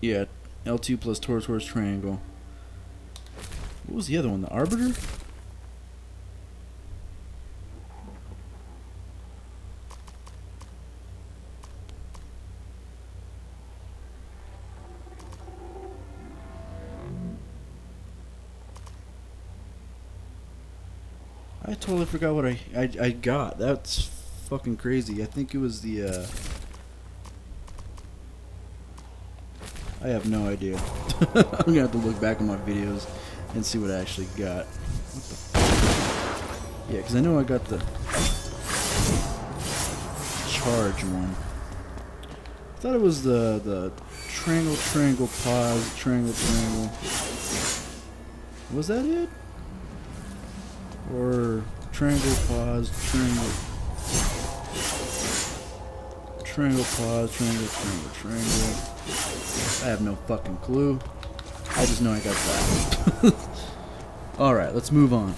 Yeah, L2 plus torus triangle. What was the other one? The Arbiter? I totally forgot what I got. That's fucking crazy. I think it was the I have no idea. I'm gonna have to look back on my videos and see what I actually got. What the fuck? Yeah, because I know I got the charge one. I thought it was the triangle pause, triangle. Was that it? Or triangle pause, triangle pause, triangle. I have no fucking clue. I just know I got that. Alright, let's move on.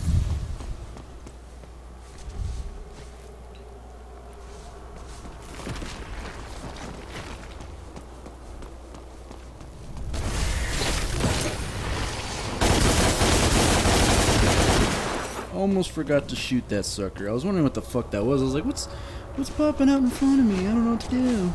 Almost forgot to shoot that sucker. I was wondering what the fuck that was. I was like, what's popping out in front of me? I don't know what to do.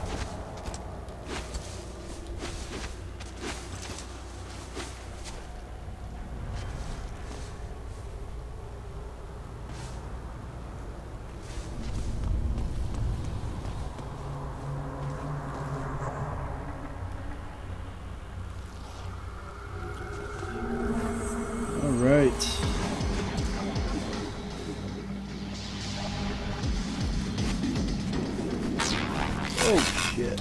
Oh shit.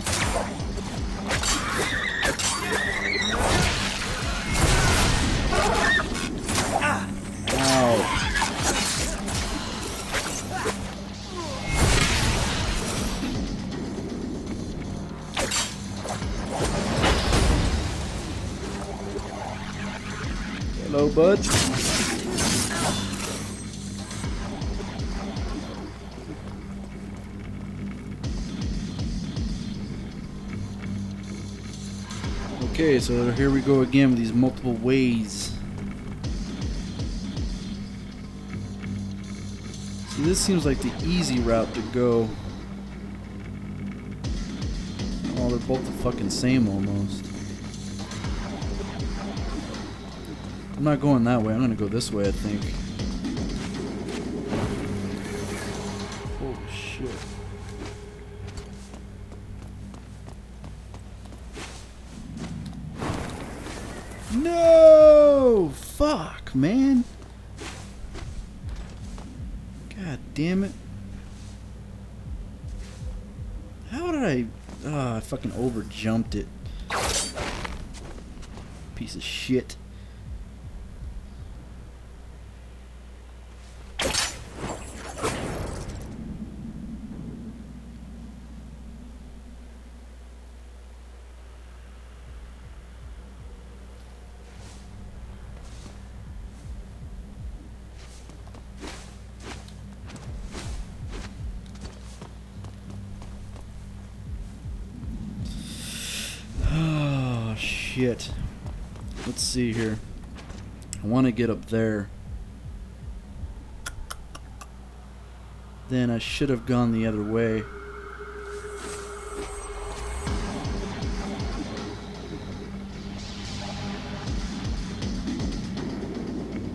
Ah. Ow. Hello, bud. Okay, so here we go again with these multiple ways. See, this seems like the easy route to go. Oh, they're both the fucking same almost. I'm not going that way, I'm gonna go this way, I think. Holy shit. No! Fuck, man. God damn it. How did I fucking over-jumped it. Piece of shit. Shit. Let's see here. I want to get up there. Then I should have gone the other way.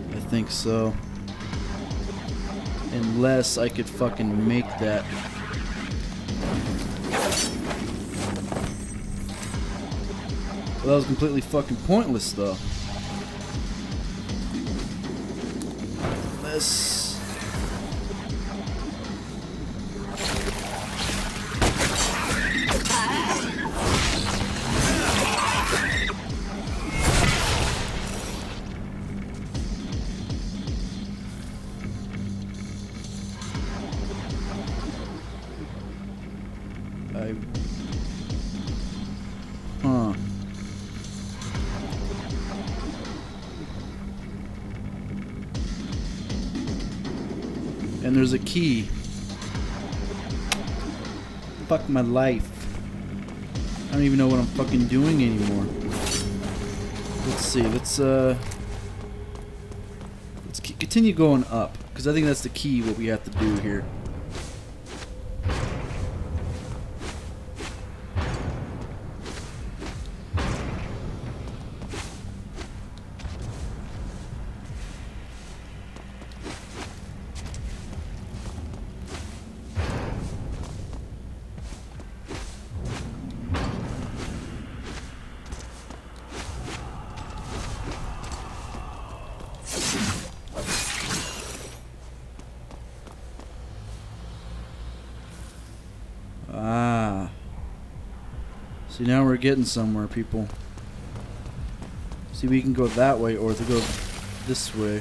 I think so. Unless I could fucking make that. Well, that was completely fucking pointless, though. Let's... And there's a key. Fuck my life. I don't even know what I'm fucking doing anymore. Let's see. Let's continue going up, because I think that's the key. What we have to do here. See, now we're getting somewhere, people. See, we can go that way or to go this way.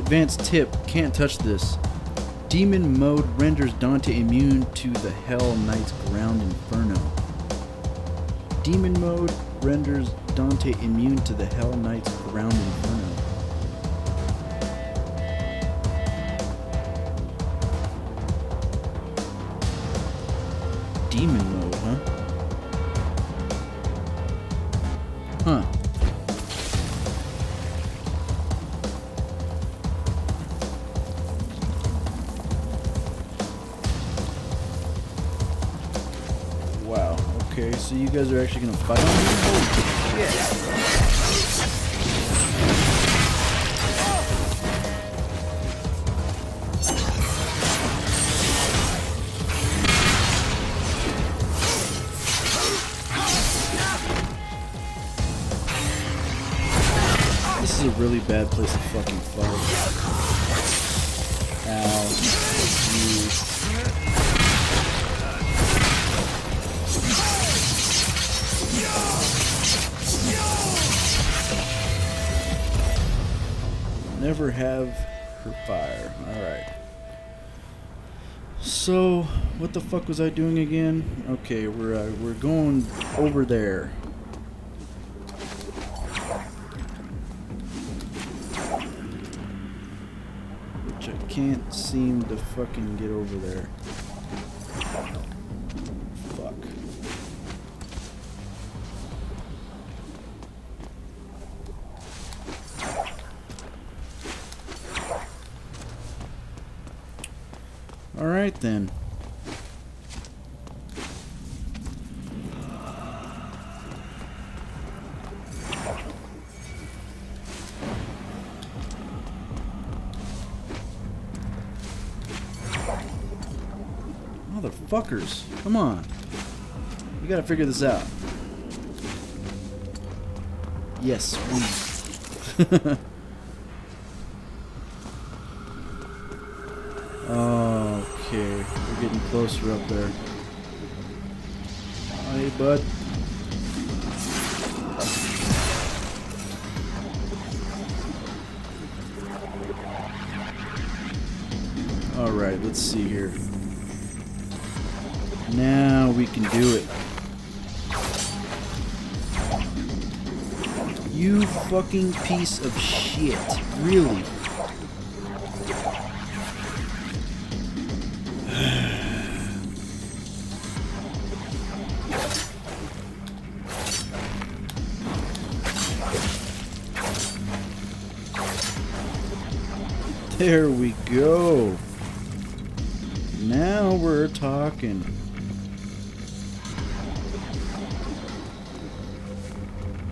Advanced tip, can't touch this. Demon mode renders Dante immune to the Hell Knights Ground Inferno. Demon mode renders Dante immune to the Hell Knights Ground Inferno. Demon mode, huh? Huh. Wow. Okay, so you guys are actually gonna fight on me? Oh, shit. This is a really bad place to fucking fight. Ow. Jeez. Never have her fire. Alright. So, what the fuck was I doing again? Okay, we're going over there. Can't seem to fucking get over there. Fuck. Alright then. Fuckers, come on. We gotta figure this out. Yes, we. Okay, we're getting closer up there. Hey, bud. Alright, let's see here. Now we can do it. You fucking piece of shit. Really? There we go. Now we're talking.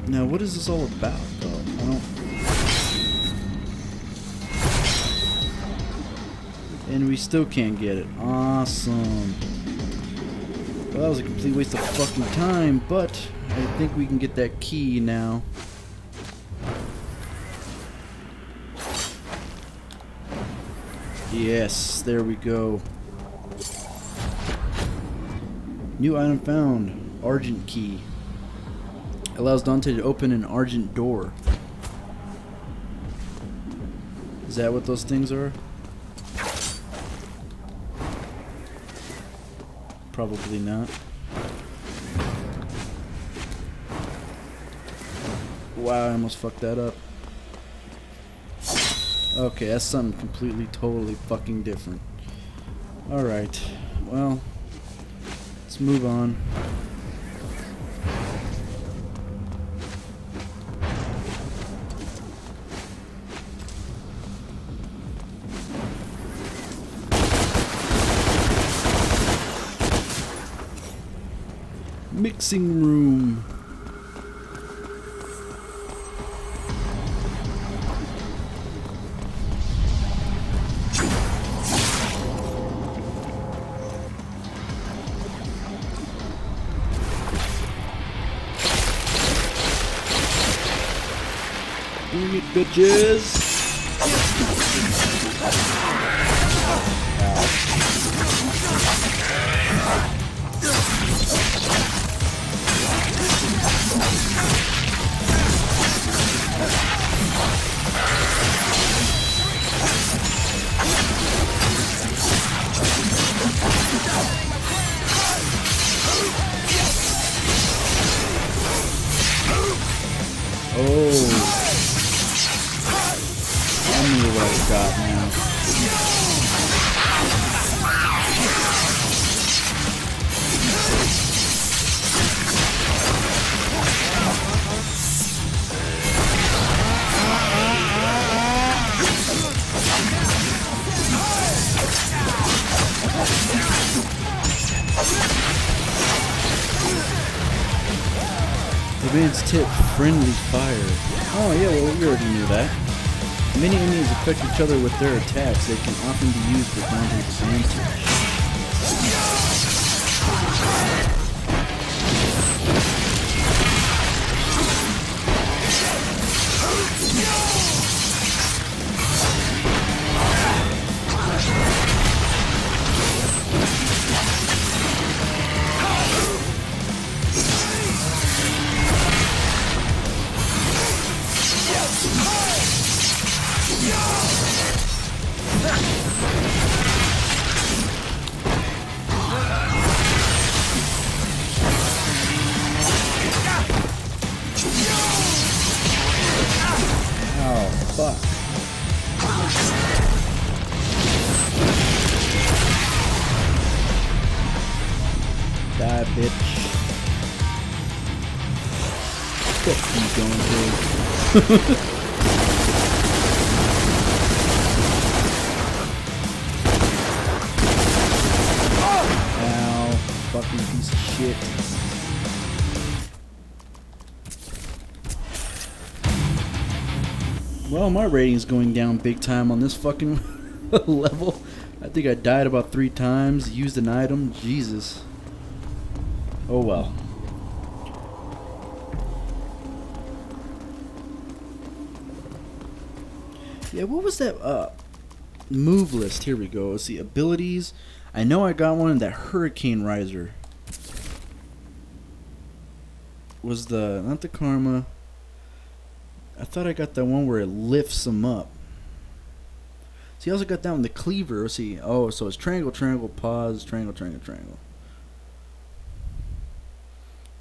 Now, what is this all about, though? I don't... And we still can't get it. Awesome. Well, that was a complete waste of fucking time, but I think we can get that key now. Yes, there we go. New item found. Argent key. Allows Dante to open an argent door. Is that what those things are? Probably not. Wow, I almost fucked that up. Okay, that's something completely, totally fucking different. Alright, well, let's move on. Mixing room. Bring it, bitches. Oh, I knew what I got now. The man's tip, friendly fire. Oh yeah, well we already knew that. Many enemies affect each other with their attacks. They can often be used for Dante's advantage. Die, bitch. What are you going through? Piece of shit. Well, my rating's going down big time on this fucking level. I think I died about 3 times, used an item. Jesus. Oh well. Yeah, what was that move list? Here we go. Let's see, abilities. I know I got one in that hurricane riser. Was the, not the karma. I thought I got that one where it lifts them up. See, I also got that one, the cleaver. Let's see, oh, so it's triangle, triangle, pause, triangle, triangle, triangle.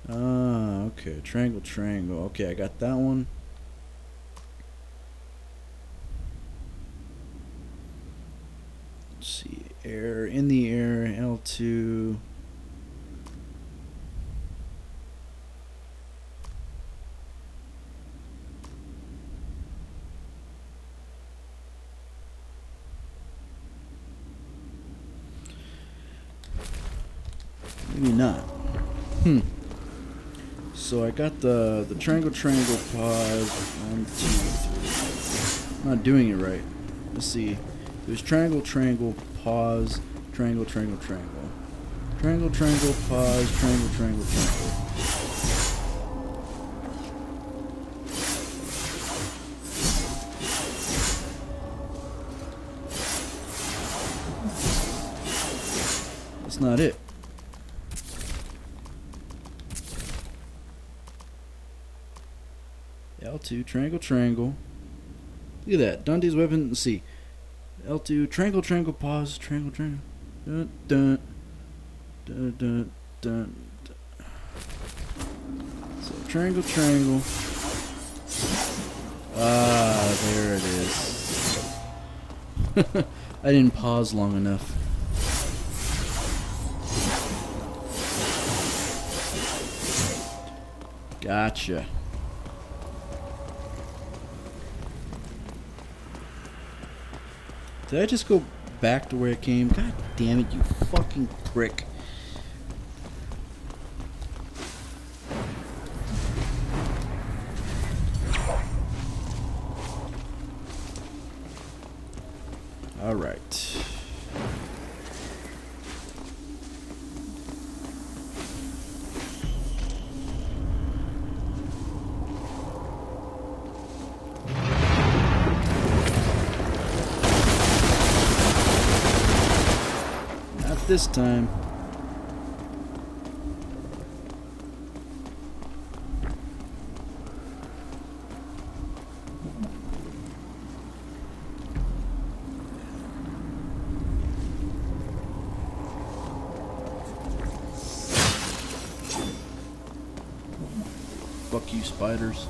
Ah, okay, triangle, triangle. Okay, I got that one. Let's see, air, in the air, L2. Maybe not. So I got the triangle, triangle, pause. 1, 2, 3. I'm not doing it right. Let's see. There's triangle, triangle, pause. Triangle, triangle, triangle. Triangle, triangle, pause. Triangle, triangle, triangle. That's not it. L2, triangle, triangle. Look at that. Dante's weapon. Let's see. L2, triangle, triangle, pause, triangle, triangle. Dun, dun, dun, dun, dun, dun. So, triangle, triangle. Ah, there it is. I didn't pause long enough. Gotcha. Did I just go back to where it came? God damn it, you fucking prick. Alright. Not this time. Fuck you, spiders.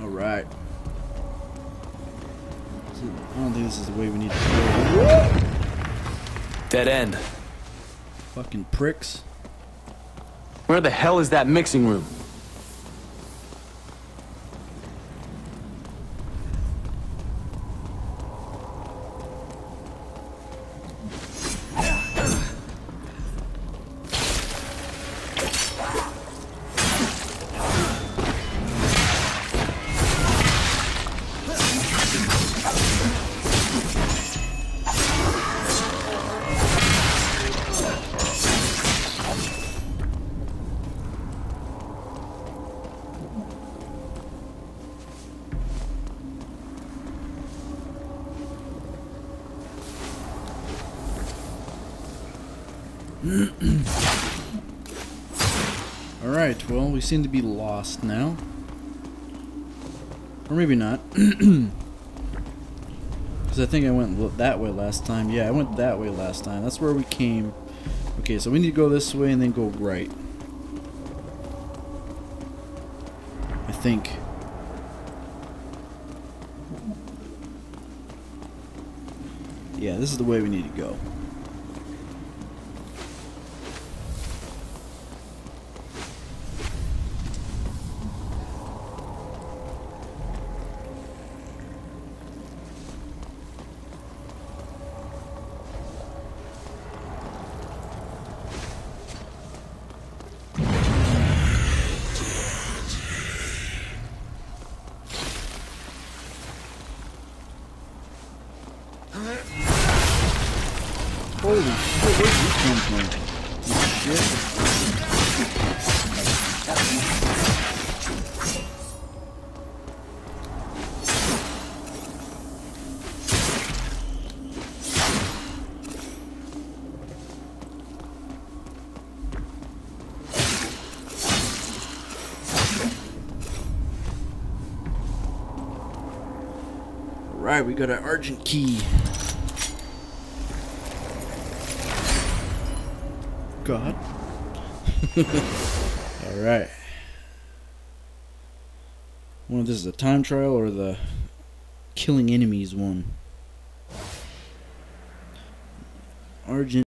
All right. I don't think this is the way we need to go. Whoa! Dead end. Fucking pricks. Where the hell is that mixing room? Alright, well, we seem to be lost now. Or maybe not. Because I think I went that way last time. Yeah, I went that way last time. That's where we came. Okay, so we need to go this way and then go right. I think. Yeah, this is the way we need to go. Holy shit, where did you come from? Alright, we got an argent key. God. Alright. Well, this is a time trial or the killing enemies one. Argent.